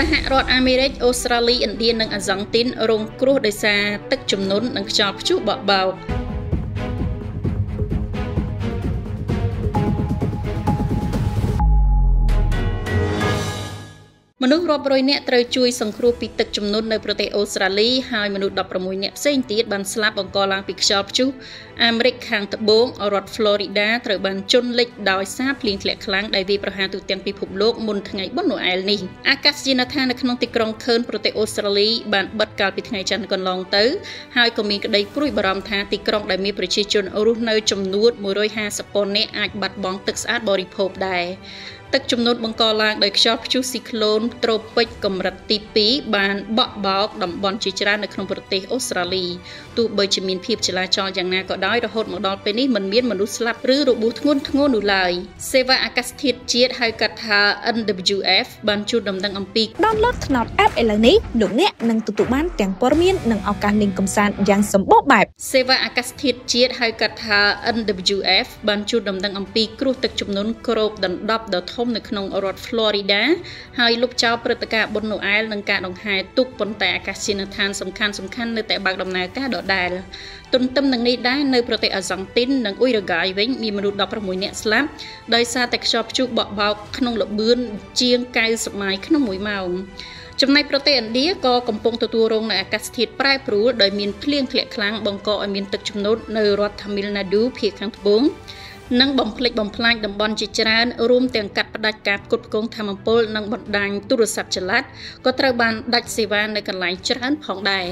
សហរដ្ឋអាមេរិក អូស្ត្រាលី ឥណ្ឌា និងអាហ្សង់ទីនរងគ្រោះដោយសារទឹកជំនន់និងខ្យល់ព្យុះបក់បោកមនុស្សរាប់រយនាក់ត្រូវជួយសង្គ្រោះពីទឹកជំនន់នៅប្រទេសអូស្ត្រាលីហើយមនុស្ស16នាក់ផ្សេងទៀតបានស្លាប់បង្កឡើងពីខ្យល់ព្យុះអាមេរិកខាងត្បូងរដ្ឋ Florida ត្រូវបានជន់លិចដោយសារភ្លៀងធ្លាក់ខ្លាំងដែលវាយប្រហារទូទាំងពិភពលោកមុនថ្ងៃបុណ្យណូអែលនេះអាកាសយានដ្ឋាននៅក្នុងទីក្រុង Cairns ប្រទេសអូស្ត្រាលីបានបិទកាលពីថ្ងៃច័ន្ទកន្លងទៅហើយក៏មានក្តីព្រួយបារម្ភថាទីក្រុងដែលមានប្រជាជនរស់នៅចំនួន 150,000 នាក់អាចបាត់បង់ទឹកស្អាតបរិភោគដែរទឹកជំនន់បង្កឡើងដោយខ្យល់ព្យុះស៊ីក្លូនត្រូពិចកម្រិតទី2បានបក់បោកតំបន់ជាច្រើននៅក្នុងប្រទេសអូស្ត្រាលីទោះបីជាមានភាពចលាចលយ៉ាងណាក៏ដោយរហូតមកដល់ពេលនេះមិនមានមនុស្សស្លាប់ឬរបួសធ្ងន់ធ្ងរនោះឡើយសេវាអាកាសធាតុជាតិហៅកាត់ថា NWF បានជូនដំណឹងអំពី Download ថ្នោត App ឥឡូវនេះលោកអ្នកនឹងទទួលបានទាំងព័ត៌មាននិងឱកាសលេងកម្សាន្តយ៉ាងសម្បូរបែបសេវាអាកាសធាតុជាតិហៅកាត់ថា NWF បានជូនដំណឹងអំពីគ្រោះទឹកជំនន់គ្របដណ្ដប់ដល់ធំនៅក្នុងរដ្ឋ Florida ហើយលុបចោលព្រឹត្តិការណ៍បុណ្យណូអែលនិងការដង្ហែទូកប៉ុន្តែអាកាសយានដ្ឋានសំខាន់ៗនៅតែបើកដំណើរការដដែលទន្ទឹមនឹងនេះដែរនៅប្រទេសអាហ្សង់ទីននិងអ៊ុយរ៉ាហ្គាយវិញមានមនុស្ស16នាក់ស្លាប់ដោយសារតែខ្យល់ព្យុះបក់បោកក្នុងល្បឿនជាង90ម៉ាយក្នុងមួយម៉ោងចំណែកប្រទេសឥណ្ឌាក៏កំពុងទទួលរងនូវអាកាសធាតុប្រែប្រួលដោយមានភ្លៀងធ្លាក់ខ្លាំងបង្កឲ្យមានទឹកជំនន់នៅរដ្ឋ Tamil Nadu ភាគខាងត្បូងនិងបំផ្លិចបំផ្លាញតំបន់ជាច្រើនរួមទាំងកាត់ផ្តាច់ការផ្គត់ផ្គង់ធម្មពលនិងបណ្ដាញទូរស័ព្ទចល័តក៏ត្រូវបានដាច់សេវានៅកន្លែងច្រើនផងដែរ